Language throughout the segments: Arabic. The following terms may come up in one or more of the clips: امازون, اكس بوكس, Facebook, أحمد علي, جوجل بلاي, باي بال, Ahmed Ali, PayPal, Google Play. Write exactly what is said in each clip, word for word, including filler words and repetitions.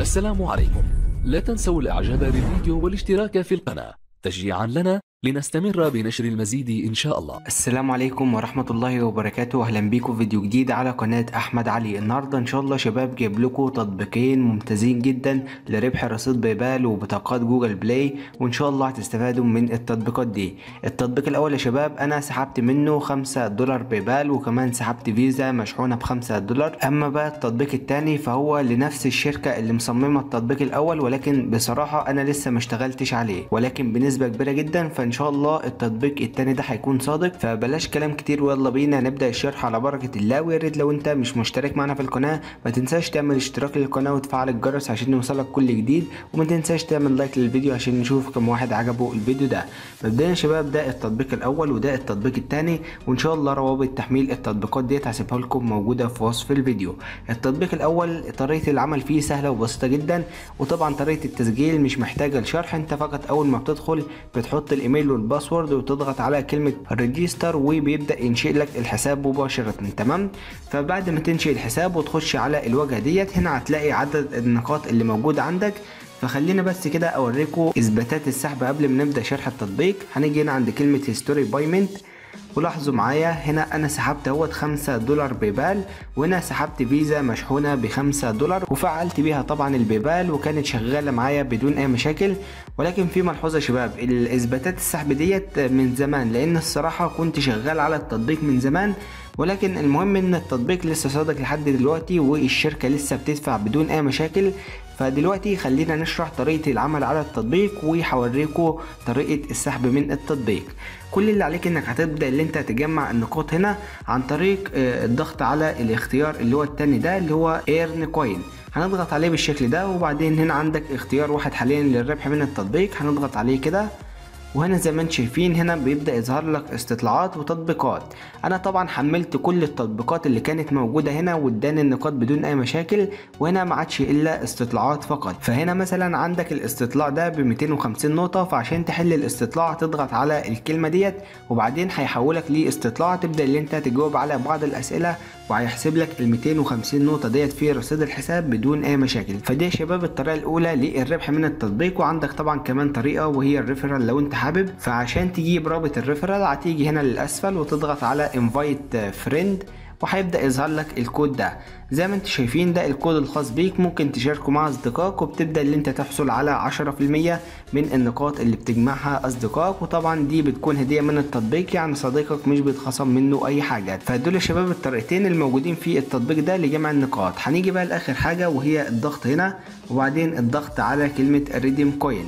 السلام عليكم. لا تنسوا الاعجاب بالفيديو والاشتراك في القناة تشجيعا لنا لنستمر بنشر المزيد إن شاء الله. السلام عليكم ورحمة الله وبركاته، أهلا بيكم في فيديو جديد على قناة أحمد علي. النهاردة إن شاء الله شباب جايب لكم تطبيقين ممتازين جدا لربح رصيد بايبال وبطاقات جوجل بلاي، وإن شاء الله هتستفادوا من التطبيقات دي. التطبيق الأول يا شباب أنا سحبت منه خمسة دولار بايبال، وكمان سحبت فيزا مشحونة بخمسة دولار. أما بقى التطبيق التاني فهو لنفس الشركة اللي مصممة التطبيق الأول، ولكن بصراحة أنا لسه ما اشتغلتش عليه، ولكن بنسبة كبيرة جدا فإن ان شاء الله التطبيق التاني ده هيكون صادق. فبلاش كلام كتير ويلا بينا نبدا الشرح على بركه الله. ويا ريت لو انت مش مشترك معنا في القناه ما تنساش تعمل اشتراك للقناه وتفعل الجرس عشان يوصلك كل جديد، وما تنساش تعمل لايك للفيديو عشان نشوف كم واحد عجبه الفيديو ده. مبدئيا يا شباب ده التطبيق الاول وده التطبيق التاني، وان شاء الله روابط تحميل التطبيقات ديت هسيبها لكم موجوده في وصف الفيديو. التطبيق الاول طريقه العمل فيه سهله وبسيطه جدا، وطبعا طريقه التسجيل مش محتاجه لشرح، انت فقط اول ما بتدخل بتحط الإيميل ايميل والباسورد وتضغط على كلمه ريجستر وبيبدا ينشئ لك الحساب مباشره. تمام، فبعد ما تنشئ الحساب وتخش على الواجهه ديت هنا هتلاقي عدد النقاط اللي موجوده عندك. فخلينا بس كده اوريكم اثباتات السحب قبل ما نبدا شرح التطبيق. هنيجي هنا عند كلمه هيستوري بايمنت ولاحظوا معايا هنا انا سحبت اهوت خمسة دولار بايبال، وهنا سحبت فيزا مشحونه بخمسة دولار وفعلت بيها طبعا البيبال وكانت شغاله معايا بدون اي مشاكل. ولكن في ملحوظه يا شباب، الاثباتات السحب ديت من زمان، لان الصراحه كنت شغال على التطبيق من زمان، ولكن المهم ان التطبيق لسه صادق لحد دلوقتي والشركه لسه بتدفع بدون اي مشاكل. فدلوقتي خلينا نشرح طريقه العمل على التطبيق وهوريكم طريقه السحب من التطبيق. كل اللي عليك انك هتبدا اللي انت هتجمع النقاط هنا عن طريق الضغط على الاختيار اللي هو الثاني ده اللي هو ايرن كوين، هنضغط عليه بالشكل ده. وبعدين هنا عندك اختيار واحد حاليا للربح من التطبيق، هنضغط عليه كده. وهنا زي ما انتم شايفين هنا بيبدا يظهر لك استطلاعات وتطبيقات. انا طبعا حملت كل التطبيقات اللي كانت موجوده هنا واداني النقاط بدون اي مشاكل، وهنا ما عادش الا استطلاعات فقط. فهنا مثلا عندك الاستطلاع ده ب مئتين وخمسين نقطه، فعشان تحل الاستطلاع تضغط على الكلمه ديت وبعدين هيحولك لاستطلاع تبدا اللي انت تجاوب على بعض الاسئله، وهيحسب لك ال مئتين وخمسين نقطه ديت في رصيد الحساب بدون اي مشاكل. فدي يا شباب الطريقه الاولى للربح من التطبيق. وعندك طبعا كمان طريقه وهي الريفرال لو انت حابب. فعشان تجيب رابط الريفرال هتيجي هنا للاسفل وتضغط على انفايت فريند وهيبدا يظهر لك الكود ده زي ما انتم شايفين، ده الكود الخاص بيك ممكن تشاركه مع اصدقائك وبتبدا اللي انت تحصل على عشرة بالمئة من النقاط اللي بتجمعها اصدقائك، وطبعا دي بتكون هديه من التطبيق يعني صديقك مش بيتخصم منه اي حاجه. فدول يا شباب الطريقتين الموجودين في التطبيق ده لجمع النقاط. هنيجي بقى لاخر حاجه وهي الضغط هنا وبعدين الضغط على كلمه ريديم كوين،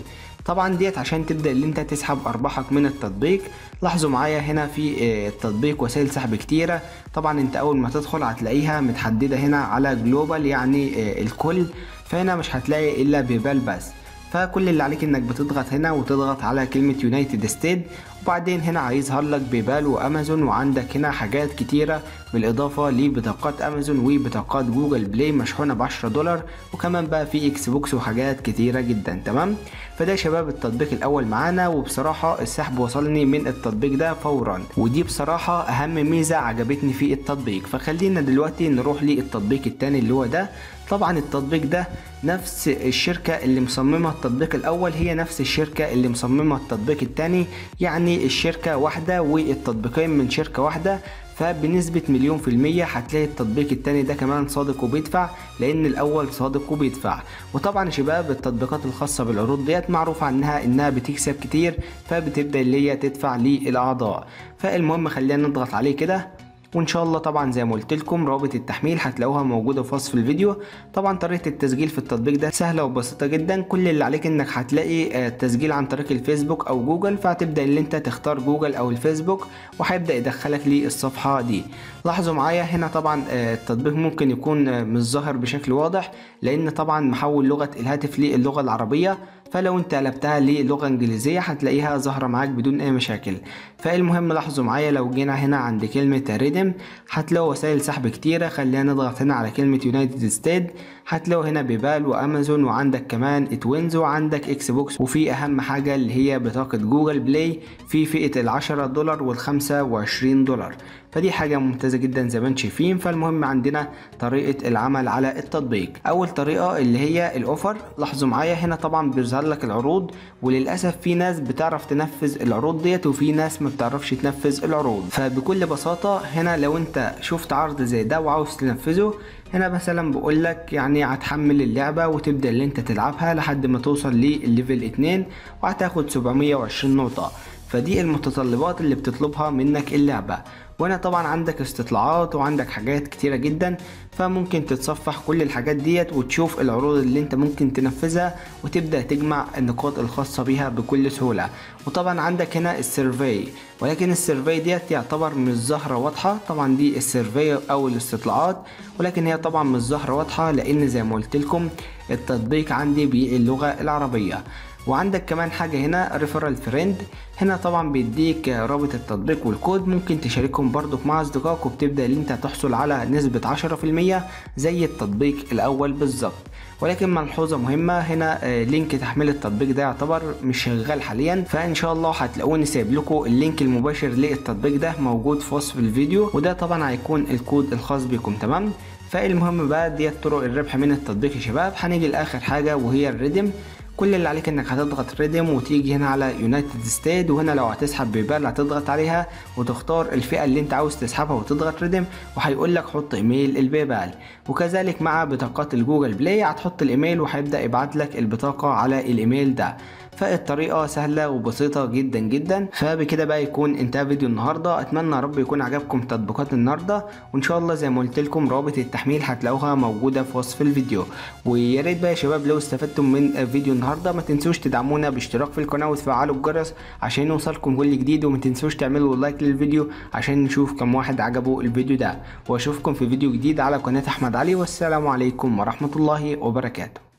طبعا ديت عشان تبدا اللي انت تسحب ارباحك من التطبيق. لاحظوا معايا هنا في التطبيق وسائل سحب كتيره، طبعا انت اول ما تدخل هتلاقيها متحدده هنا على جلوبال يعني الكل، فهنا مش هتلاقي الا بايبال بس. فكل اللي عليك انك بتضغط هنا وتضغط على كلمه يونايتد ستيت، وبعدين هنا هيظهر لك بايبال وامازون، وعندك هنا حاجات كتيره بالاضافه لبطاقات امازون وبطاقات جوجل بلاي مشحونه ب عشرة دولار، وكمان بقى في اكس بوكس وحاجات كتيره جدا. تمام، فده شباب التطبيق الاول معانا، وبصراحه السحب وصلني من التطبيق ده فورا، ودي بصراحه اهم ميزه عجبتني في التطبيق. فخلينا دلوقتي نروح للتطبيق الثاني اللي هو ده. طبعا التطبيق ده نفس الشركه اللي مصممه التطبيق الاول هي نفس الشركه اللي مصممه التطبيق الثاني، يعني الشركة واحدة والتطبيقين من شركة واحدة. فبنسبة مليون في المية هتلاقي التطبيق التاني ده كمان صادق وبيدفع، لان الاول صادق وبيدفع. وطبعا شباب التطبيقات الخاصة بالعروض ديت معروف عنها انها بتكسب كتير، فبتبدأ اللي هي تدفع للاعضاء. فالمهم خلينا نضغط عليه كده، وان شاء الله طبعا زي ما قلت لكم رابط التحميل هتلاقوها موجوده في وصف الفيديو. طبعا طريقه التسجيل في التطبيق ده سهله وبسيطه جدا، كل اللي عليك انك هتلاقي التسجيل عن طريق الفيسبوك او جوجل، فهتبدا اللي انت تختار جوجل او الفيسبوك وهيبدا يدخلك للصفحه دي. لاحظوا معايا هنا طبعا التطبيق ممكن يكون مش ظاهر بشكل واضح لان طبعا محول لغه الهاتف للغه العربيه، فلو انت قلبتها للغه انجليزيه هتلاقيها ظاهره معاك بدون اي مشاكل. فالمهم لاحظوا معايا لو جينا هنا عند كلمه ريدم هتلاقوا وسائل سحب كتيره، خلينا نضغط هنا على كلمه يونايتد ستيت هتلاقوا هنا بايبال وامازون، وعندك كمان توينز، وعندك اكس بوكس، وفي اهم حاجه اللي هي بطاقه جوجل بلاي في فئه العشرة دولار والخمسة وعشرين دولار. فدي حاجة ممتازة جدا زي ما انتم شايفين. فالمهم عندنا طريقة العمل على التطبيق. اول طريقة اللي هي الاوفر، لاحظوا معايا هنا طبعا بيظهر لك العروض، وللأسف في ناس بتعرف تنفذ العروض ديت وفي ناس ما بتعرفش تنفذ العروض. فبكل بساطة هنا لو انت شفت عرض زي ده وعاوز تنفذه، هنا مثلا بقول لك يعني هتحمل اللعبه وتبدا اللي انت تلعبها لحد ما توصل للليفل اتنين وهتاخد سبعمية وعشرين نقطه. فدي المتطلبات اللي بتطلبها منك اللعبه. وهنا طبعا عندك استطلاعات وعندك حاجات كتيره جدا، فممكن تتصفح كل الحاجات ديت وتشوف العروض اللي انت ممكن تنفذها وتبدا تجمع النقاط الخاصه بيها بكل سهوله. وطبعا عندك هنا السيرفي، ولكن السيرفي ديت يعتبر مش ظاهره واضحه. طبعا دي السيرفي او الاستطلاعات، ولكن هي طبعا مش ظاهره واضحه لان زي ما قلت لكم التطبيق عندي باللغه العربيه. وعندك كمان حاجه هنا ريفرال فريند، هنا طبعا بيديك رابط التطبيق والكود، ممكن تشاركهم برضك مع اصدقائك وبتبدا اللي انت تحصل على نسبه عشرة في المية زي التطبيق الاول بالظبط. ولكن ملحوظه مهمه هنا، لينك تحميل التطبيق ده يعتبر مش شغال حاليا، فان شاء الله هتلاقوني سايب لكم اللينك المباشر للتطبيق ده موجود في وصف الفيديو، وده طبعا هيكون الكود الخاص بكم. تمام، فالمهم بقى ديت طرق الربح من التطبيق يا شباب. هنيجي لاخر حاجه وهي الريدم. كل اللي عليك انك هتضغط ريدم وتيجي هنا على يونايتد ستيت، وهنا لو هتسحب بيبال هتضغط عليها وتختار الفئه اللي انت عاوز تسحبها وتضغط ريدم، وهيقول لك حط ايميل البيبال. وكذلك مع بطاقات الجوجل بلاي هتحط الايميل وهيبدا يبعت لك البطاقه على الايميل ده. فالطريقه سهله وبسيطه جدا جدا. فبكده بقى يكون انتهى فيديو النهارده، اتمنى يا رب يكون عجبكم تطبيقات النهارده، وان شاء الله زي ما قلت لكم رابط التحميل هتلاقوها موجوده في وصف الفيديو. ويا ريت بقى يا شباب لو استفدتم من فيديو النهارده ما تنسوش تدعمونا باشتراك في القناه وتفعلوا الجرس عشان يوصلكم كل جديد، وما تنسوش تعملوا لايك للفيديو عشان نشوف كم واحد عجبه الفيديو ده. واشوفكم في فيديو جديد على قناه احمد علي، والسلام عليكم ورحمه الله وبركاته.